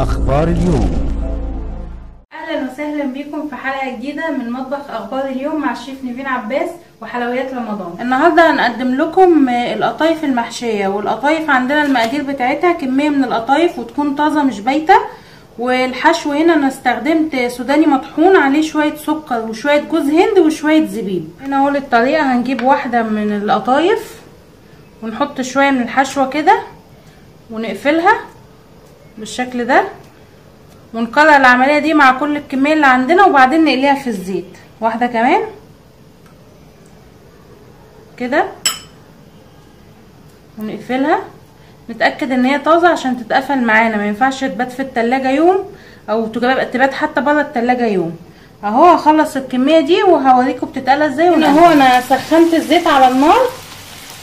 أخبار اليوم. أهلا وسهلا بكم في حلقة جديدة من مطبخ أخبار اليوم مع الشيف نيفين عباس وحلويات رمضان. النهاردة هنقدم لكم القطايف المحشية، والقطايف عندنا المقادير بتاعتها كمية من القطايف وتكون طازة مش بايتة. والحشو هنا انا استخدمت سوداني مطحون عليه شوية سكر وشوية جوز هند وشوية زبيب. هنا اهو الطريقة، هنجيب واحدة من القطايف ونحط شوية من الحشوة كده ونقفلها بالشكل ده، ونكرر العملية دي مع كل الكمية اللي عندنا، وبعدين نقليها في الزيت. واحدة كمان كده ونقفلها، نتأكد ان هي طازة عشان تتقفل معانا، ما ينفعش تبات في التلاجة يوم او تبات حتى برا التلاجة يوم. اهو هخلص الكمية دي وهوريكم بتتقلى ازاي. اهو انا سخنت الزيت على النار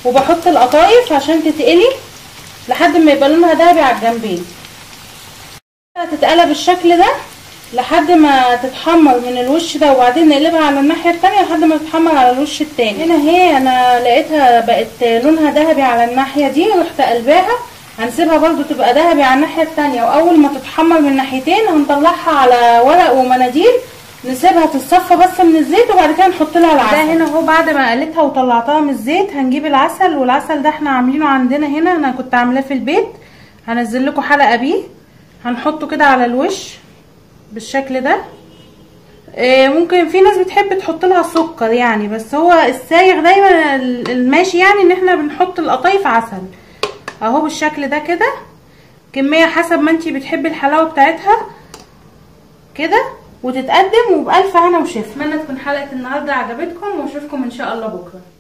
وبحط القطايف عشان تتقلي لحد ما يبقى لونها دهبي على الجنبين. هتتقلى بالشكل ده لحد ما تتحمر من الوش ده، وبعدين نقلبها على الناحيه التانيه لحد ما تتحمر على الوش التاني. هنا اهي انا لقيتها بقت لونها دهبي على الناحيه دي، رحت قلباها. هنسيبها برضو تبقى دهبي على الناحيه التانيه، واول ما تتحمر من ناحيتين هنطلعها على ورق ومناديل، نسيبها تتصفى بس من الزيت، وبعد كده نحط لها العسل. ده هنا اهو بعد ما قلتها وطلعتها من الزيت هنجيب العسل، والعسل ده احنا عاملينه عندنا هنا، انا كنت عاملاه في البيت، هنزل لكم حلقه بيه. هنحطه كده على الوش بالشكل ده. ممكن في ناس بتحب تحط لها سكر يعني، بس هو السايغ دايما الماشي يعني ان احنا بنحط القطايف عسل. اهو بالشكل ده كده، كميه حسب ما انتي بتحبي الحلاوه بتاعتها كده، وتتقدم وبألف هنا وشفا. اتمنى تكون حلقه النهارده عجبتكم، واشوفكم ان شاء الله بكره.